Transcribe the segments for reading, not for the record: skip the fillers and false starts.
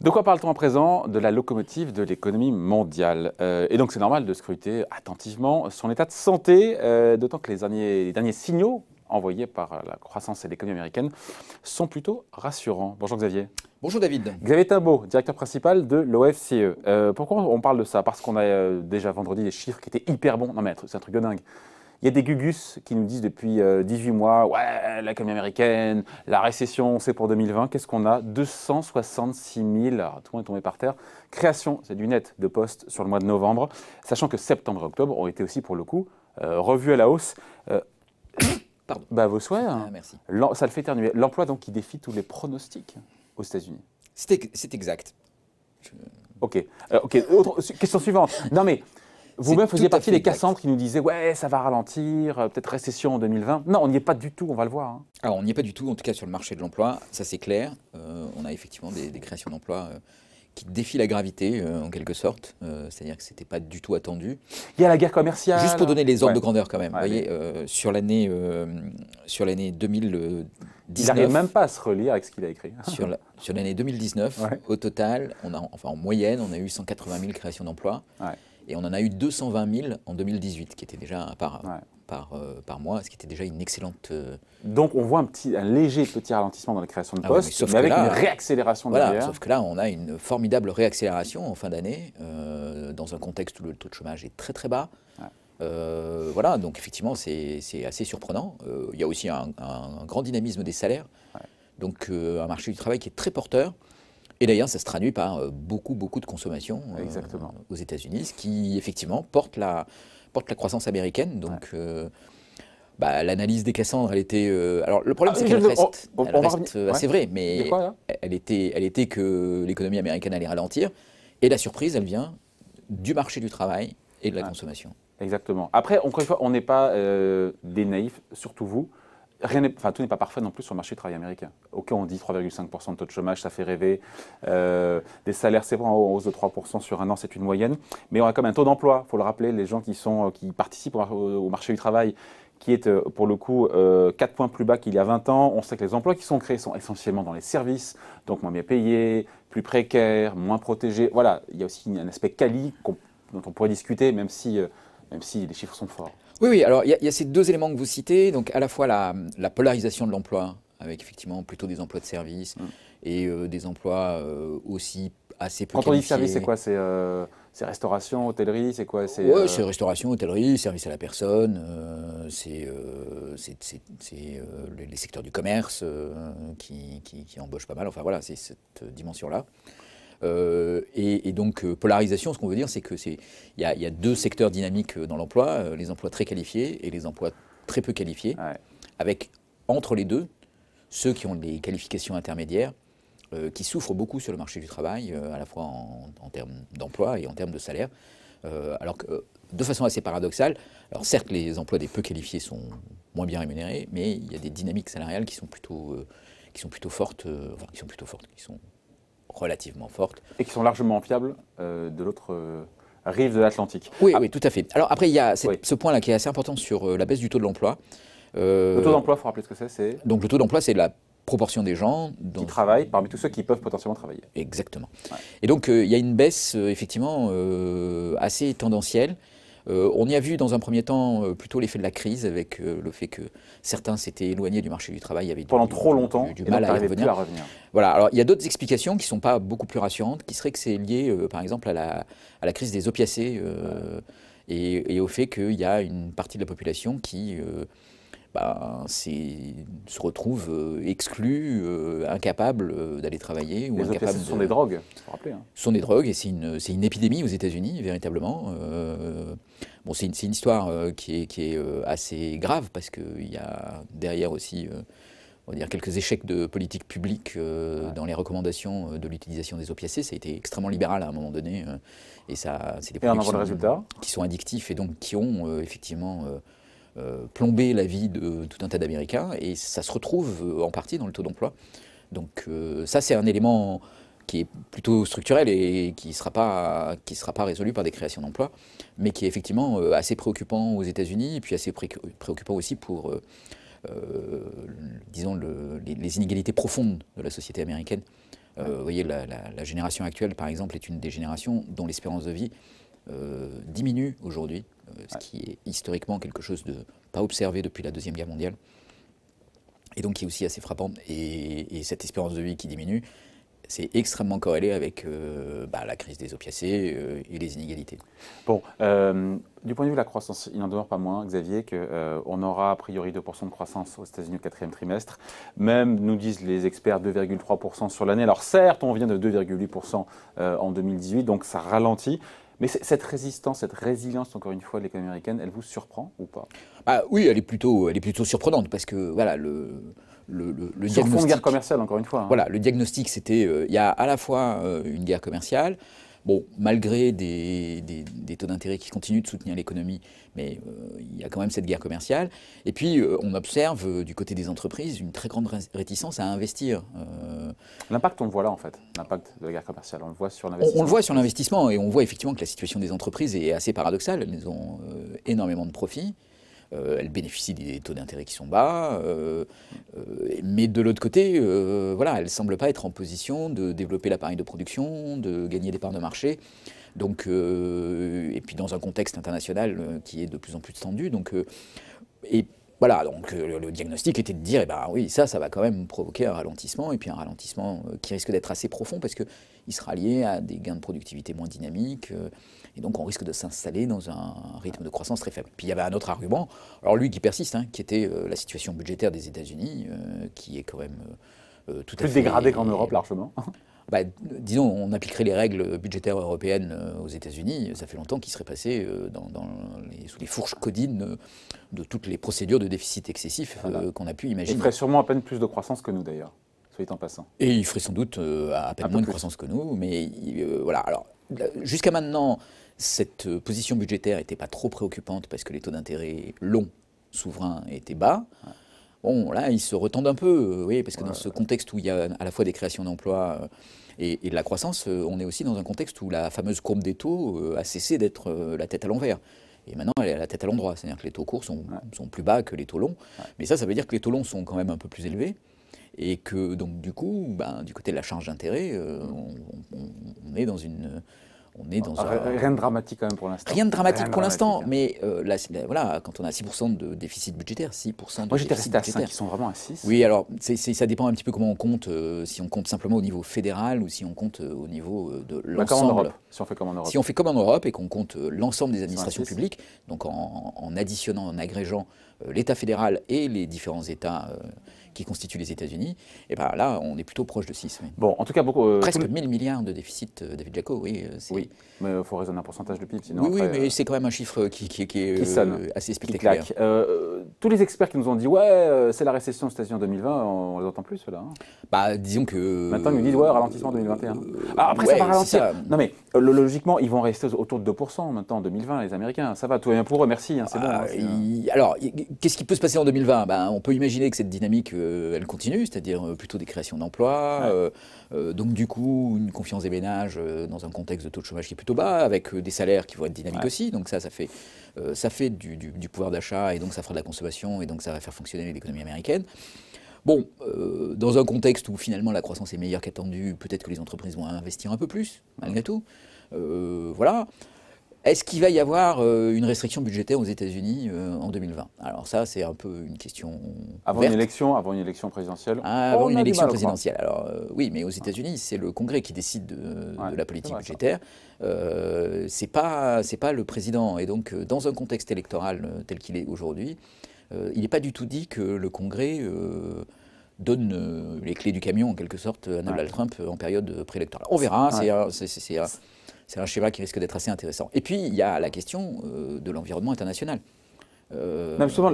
De quoi parle-t-on à présent? De la locomotive de l'économie mondiale. Et donc c'est normal de scruter attentivement son état de santé, d'autant que les derniers signaux envoyés par la croissance et l'économie américaine sont plutôt rassurants. Bonjour Xavier. Bonjour David. Xavier Timbeau, directeur principal de l'OFCE. Pourquoi on parle de ça? Parce qu'on a déjà vendredi des chiffres qui étaient hyper bons. Non mais c'est un truc de dingue. Il y a des gugus qui nous disent depuis 18 mois « Ouais, l'économie américaine, la récession, c'est pour 2020 ». Qu'est-ce qu'on a? 266 000, alors, tout le monde est tombé par terre. Création, c'est du net de postes sur le mois de novembre, sachant que septembre et octobre ont été aussi, pour le coup, revus à la hausse. Pardon. Bah, vos souhaits, hein. Merci. Ça le fait éternuer. L'emploi, donc, qui défie tous les pronostics aux États-Unis. C'est exact. Ok. Question suivante. Non, mais... Vous-même faisiez partie des Cassandres qui nous disaient « Ouais, ça va ralentir, peut-être récession en 2020 ». Non, on n'y est pas du tout, on va le voir. Hein. Alors, on n'y est pas du tout, en tout cas sur le marché de l'emploi, ça c'est clair. On a effectivement des créations d'emplois qui défient la gravité, en quelque sorte. C'est-à-dire que ce n'était pas du tout attendu. Il y a la guerre commerciale. Juste pour donner les ordres de grandeur quand même. Vous voyez, sur l'année 2019… Il n'arrive même pas à se relire avec ce qu'il a écrit. Sur l'année 2019, au total, en moyenne, on a eu 180 000 créations d'emplois. Ouais. Et on en a eu 220 000 en 2018, qui était déjà par mois, ce qui était déjà une excellente… Donc on voit un léger petit ralentissement dans la création de postes, mais avec une réaccélération derrière. Sauf que là, on a une formidable réaccélération en fin d'année, dans un contexte où le taux de chômage est très très bas. Ouais. Voilà, donc effectivement, c'est assez surprenant. Il y a aussi un grand dynamisme des salaires, donc un marché du travail qui est très porteur. Et d'ailleurs, ça se traduit par beaucoup de consommation aux États-Unis, ce qui, effectivement, porte la croissance américaine. Donc, l'analyse des Cassandres, elle était… alors, le problème, c'est qu'elle reste, c'est vrai, mais elle était que l'économie américaine allait ralentir. Et la surprise, elle vient du marché du travail et de la consommation. Exactement. Après, encore une fois, on n'est pas des naïfs, surtout vous. Tout n'est pas parfait non plus sur le marché du travail américain. Ok, on dit 3,5% de taux de chômage, ça fait rêver. Des salaires, c'est vrai, en hausse de 3% sur un an, c'est une moyenne. Mais on a quand même un taux d'emploi, il faut le rappeler, les gens qui participent au marché du travail, qui est pour le coup 4 points plus bas qu'il y a 20 ans. On sait que les emplois qui sont créés sont essentiellement dans les services, donc moins bien payés, plus précaires, moins protégés. Voilà, il y a aussi un aspect quali dont on pourrait discuter, même si les chiffres sont forts. Oui, alors il y a ces deux éléments que vous citez, donc à la fois la polarisation de l'emploi, avec effectivement plutôt des emplois de service et des emplois aussi assez peu qualifiés. Quand on dit service, c'est quoi? C'est restauration, hôtellerie, c'est quoi? Oui, c'est restauration, hôtellerie, service à la personne, c'est les secteurs du commerce qui embauchent pas mal, enfin voilà, c'est cette dimension-là. Et donc polarisation, ce qu'on veut dire, c'est que il y a deux secteurs dynamiques dans l'emploi, les emplois très qualifiés et les emplois très peu qualifiés, avec entre les deux ceux qui ont des qualifications intermédiaires, qui souffrent beaucoup sur le marché du travail, à la fois en termes d'emploi et en termes de salaire, alors que de façon assez paradoxale, alors certes les emplois des peu qualifiés sont moins bien rémunérés, mais il y a des dynamiques salariales qui sont relativement fortes. Et qui sont largement fiables de l'autre rive de l'Atlantique. Oui, tout à fait. Alors après, il y a ce point-là qui est assez important sur la baisse du taux de l'emploi. Le taux d'emploi, il faut rappeler ce que c'est. Donc le taux d'emploi, c'est la proportion des gens… Qui travaillent, parmi tous ceux qui peuvent potentiellement travailler. Exactement. Ouais. Et donc il y a une baisse, effectivement, assez tendancielle. On y a vu dans un premier temps plutôt l'effet de la crise, avec le fait que certains s'étaient éloignés du marché du travail, avaient pendant trop longtemps du mal à y revenir. Voilà. Alors il y a d'autres explications qui ne sont pas beaucoup plus rassurantes, qui seraient que c'est lié, par exemple, à la crise des opiacés et au fait qu'il y a une partie de la population qui se retrouve exclue, incapable d'aller travailler. Les opiacés sont des drogues, il faut rappeler. Ce sont des drogues et c'est une épidémie aux États-Unis, véritablement. C'est une histoire qui est assez grave parce qu'il y a derrière aussi on va dire quelques échecs de politique publique dans les recommandations de l'utilisation des opiacés. Ça a été extrêmement libéral à un moment donné et c'est des produits qui sont addictifs et donc qui ont effectivement… plomber la vie de tout un tas d'Américains et ça se retrouve en partie dans le taux d'emploi. Donc ça c'est un élément qui est plutôt structurel et qui ne sera pas résolu par des créations d'emplois, mais qui est effectivement assez préoccupant aux États-Unis et puis assez préoccupant aussi pour disons, les inégalités profondes de la société américaine. Vous voyez, la génération actuelle, par exemple, est une des générations dont l'espérance de vie diminue aujourd'hui, ce qui est historiquement quelque chose de pas observé depuis la Deuxième Guerre mondiale, et donc qui est aussi assez frappant. Et cette espérance de vie qui diminue, c'est extrêmement corrélé avec la crise des opiacés et les inégalités. Bon, du point de vue de la croissance, il n'en demeure pas moins, Xavier, qu'on aura a priori 2% de croissance aux États-Unis au quatrième trimestre. Même, nous disent les experts, 2,3% sur l'année. Alors certes, on vient de 2,8% en 2018, donc ça ralentit. Mais cette résistance, cette résilience, encore une fois, de l'économie américaine, elle vous surprend ou pas? Oui, elle est plutôt surprenante parce que, voilà, le sur fond de guerre commerciale, encore une fois. Hein. Voilà, le diagnostic, c'était, il y a à la fois une guerre commerciale, bon, malgré des taux d'intérêt qui continuent de soutenir l'économie, mais il y a quand même cette guerre commerciale. Et puis, on observe du côté des entreprises une très grande réticence à investir. L'impact, on le voit là, en fait, l'impact de la guerre commerciale. On le voit sur l'investissement. On le voit sur l'investissement et on voit effectivement que la situation des entreprises est assez paradoxale. Elles ont énormément de profits. Elles bénéficient des taux d'intérêt qui sont bas, mais de l'autre côté, voilà, elles ne semblent pas être en position de développer l'appareil de production, de gagner des parts de marché. Donc, et puis dans un contexte international qui est de plus en plus tendu. Donc, et voilà, donc le diagnostic était de dire, eh ben, oui, ça va quand même provoquer un ralentissement, et puis un ralentissement qui risque d'être assez profond, parce qu'il sera lié à des gains de productivité moins dynamiques, et donc on risque de s'installer dans un rythme de croissance très faible. Puis il y avait un autre argument, alors lui qui persiste, hein, qui était la situation budgétaire des États-Unis, qui est quand même tout à fait... Plus dégradée qu'en Europe, largement. Bah, disons, on appliquerait les règles budgétaires européennes aux États-Unis. Ça fait longtemps qu'ils seraient passés sous les fourches codines de toutes les procédures de déficit excessif qu'on a pu imaginer. Ils feraient sûrement à peine plus de croissance que nous, d'ailleurs, soit en passant. Et ils feraient sans doute à peine moins de croissance que nous. Mais voilà. Alors, jusqu'à maintenant, cette position budgétaire n'était pas trop préoccupante parce que les taux d'intérêt longs souverains étaient bas. Ouais. Bon, là, ils se retendent un peu, oui, parce que dans ce contexte où il y a à la fois des créations d'emplois et de la croissance, on est aussi dans un contexte où la fameuse courbe des taux a cessé d'être la tête à l'envers. Et maintenant, elle est à la tête à l'endroit, c'est-à-dire que les taux courts sont plus bas que les taux longs. Ouais. Mais ça veut dire que les taux longs sont quand même un peu plus élevés et que, donc, du coup, ben, du côté de la charge d'intérêt, on est dans une... Rien de dramatique quand même pour l'instant. Rien de dramatique pour l'instant, mais voilà, quand on a 6% de déficit budgétaire, 6% de... Moi j'étais resté à 5, ils sont vraiment à 6. Oui, alors ça dépend un petit peu comment on compte, si on compte simplement au niveau fédéral ou si on compte au niveau de l'ensemble. Si on fait comme en Europe. Si on fait comme en Europe et qu'on compte l'ensemble des administrations publiques, donc en additionnant, en agrégeant l'État fédéral et les différents États qui constituent les États-Unis, et ben là, on est plutôt proche de 6. Oui. Bon, en tout cas, beaucoup... Presque 1000 milliards de déficit, David Jacquot, oui. Oui, mais il faut raisonner un pourcentage de PIB, sinon... Oui, après, oui, mais c'est quand même un chiffre qui sonne, assez spectaculaire. Qui claque. Tous les experts qui nous ont dit « ouais, c'est la récession aux États-Unis en 2020 », on les entend plus, ceux-là. Hein. Bah, disons que... Maintenant, ils nous disent « ouais, ralentissement en 2021 ». Alors après, ça va ralentir. Ça. Non mais, logiquement, ils vont rester autour de 2% maintenant en 2020, les Américains. Ça va, tout va bien pour eux, merci, hein, c'est bon. Alors, qu'est-ce qui peut se passer en 2020? Ben, on peut imaginer que cette dynamique, elle continue, c'est-à-dire plutôt des créations d'emplois, donc du coup, une confiance des ménages dans un contexte de taux de chômage qui est plutôt bas, avec des salaires qui vont être dynamiques aussi, donc ça fait du pouvoir d'achat, et donc ça fera de la consommation, et donc ça va faire fonctionner l'économie américaine. Bon, dans un contexte où finalement la croissance est meilleure qu'attendue, peut-être que les entreprises vont investir un peu plus, malgré tout, voilà. Est-ce qu'il va y avoir une restriction budgétaire aux États-Unis en 2020? Alors ça, c'est un peu une question avant une élection présidentielle. Ah, avant une élection présidentielle. Alors oui, mais aux États-Unis, c'est le Congrès qui décide de la politique budgétaire. C'est pas le président. Et donc, dans un contexte électoral tel qu'il est aujourd'hui, il n'est pas du tout dit que le Congrès donne les clés du camion en quelque sorte à Donald Trump en période préélectorale. On verra. C'est un schéma qui risque d'être assez intéressant. Et puis, il y a la question de l'environnement international. Non, souvent,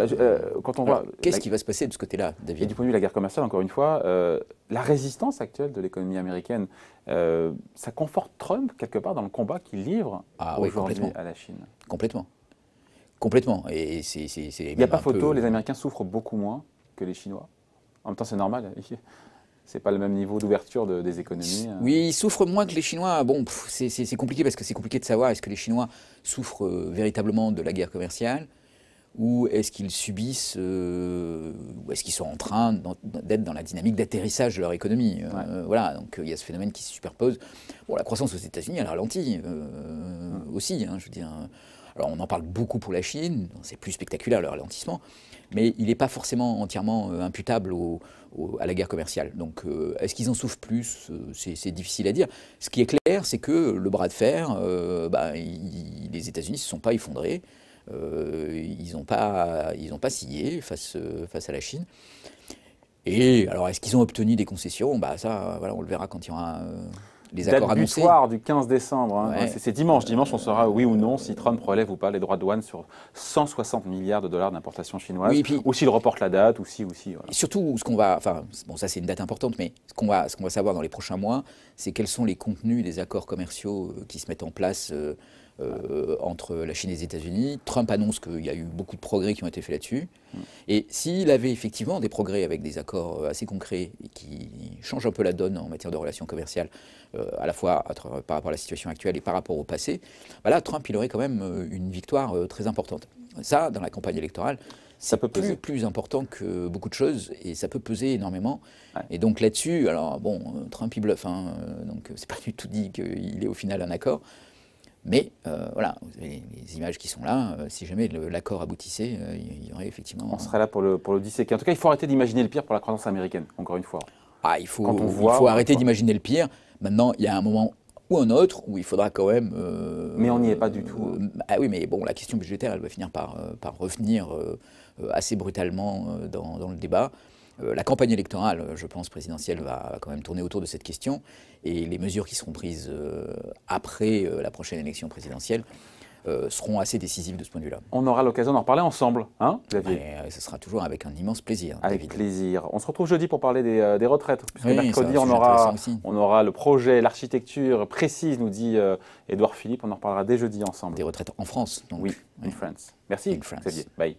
quand on voit... Qu'est-ce qui va se passer de ce côté-là, David? Et du point de vue de la guerre commerciale, encore une fois, la résistance actuelle de l'économie américaine, ça conforte Trump, quelque part, dans le combat qu'il livre aujourd'hui à la Chine. Complètement. Complètement. Et il n'y a pas photo, les Américains souffrent beaucoup moins que les Chinois. En même temps, c'est normal. C'est pas le même niveau d'ouverture des économies. Oui, ils souffrent moins que les Chinois. Bon, c'est compliqué parce que c'est compliqué de savoir est-ce que les Chinois souffrent véritablement de la guerre commerciale ou est-ce qu'ils subissent, ou est-ce qu'ils sont en train d'être dans la dynamique d'atterrissage de leur économie? Voilà, donc il y a ce phénomène qui se superpose. Bon, la croissance aux États-Unis, elle ralentit aussi, hein, je veux dire. Alors on en parle beaucoup pour la Chine, c'est plus spectaculaire le ralentissement, mais il n'est pas forcément entièrement imputable à la guerre commerciale. Donc est-ce qu'ils en souffrent plus? C'est difficile à dire. Ce qui est clair, c'est que le bras de fer, les États-Unis ne se sont pas effondrés. Ils n'ont pas scié face à la Chine. Et alors, est-ce qu'ils ont obtenu des concessions? Bah ça, voilà, on le verra quand il y aura les accords annoncés. Date butoir du 15 décembre. Hein. Ouais. C'est dimanche. Dimanche, on saura oui ou non si Trump relève ou pas les droits de douane sur 160 milliards de dollars d'importations chinoises, oui, puis, ou s'il reporte la date, ou si, voilà. Et surtout, ce qu'on va, enfin, bon, ça c'est une date importante, mais ce qu'on va savoir dans les prochains mois, c'est quels sont les contenus des accords commerciaux qui se mettent en place. Entre la Chine et les États-Unis. Trump annonce qu'il y a eu beaucoup de progrès qui ont été faits là-dessus. Et s'il avait effectivement des progrès avec des accords assez concrets et qui changent un peu la donne en matière de relations commerciales, à la fois par rapport à la situation actuelle et par rapport au passé, bah là, Trump, il aurait quand même une victoire très importante. Ça, dans la campagne électorale, c'est plus important que beaucoup de choses et ça peut peser énormément. Ouais. Et donc là-dessus, alors bon, Trump, il bluffe, hein, donc c'est pas du tout dit qu'il est au final un accord. Mais voilà, vous avez les images qui sont là, si jamais l'accord aboutissait, il y aurait effectivement... On serait là pour le disséquer. En tout cas, il faut arrêter d'imaginer le pire pour la croissance américaine, encore une fois. Ah, il faut arrêter d'imaginer le pire. Maintenant, il y a un moment ou un autre où il faudra quand même... mais on n'y est pas du tout. Ah oui, mais bon, la question budgétaire, elle va finir par revenir assez brutalement dans le débat. La campagne électorale, je pense, présidentielle, va quand même tourner autour de cette question. Et les mesures qui seront prises après la prochaine élection présidentielle seront assez décisives de ce point de vue-là. On aura l'occasion d'en reparler ensemble, hein, Xavier ? Ce sera toujours avec un immense plaisir. Avec David. Plaisir. On se retrouve jeudi pour parler des retraites. Puisque oui, mercredi, on aura le projet, l'architecture précise, nous dit Édouard Philippe. On en reparlera dès jeudi ensemble. Des retraites en France, donc. Oui, in France. Merci, Xavier. Bye.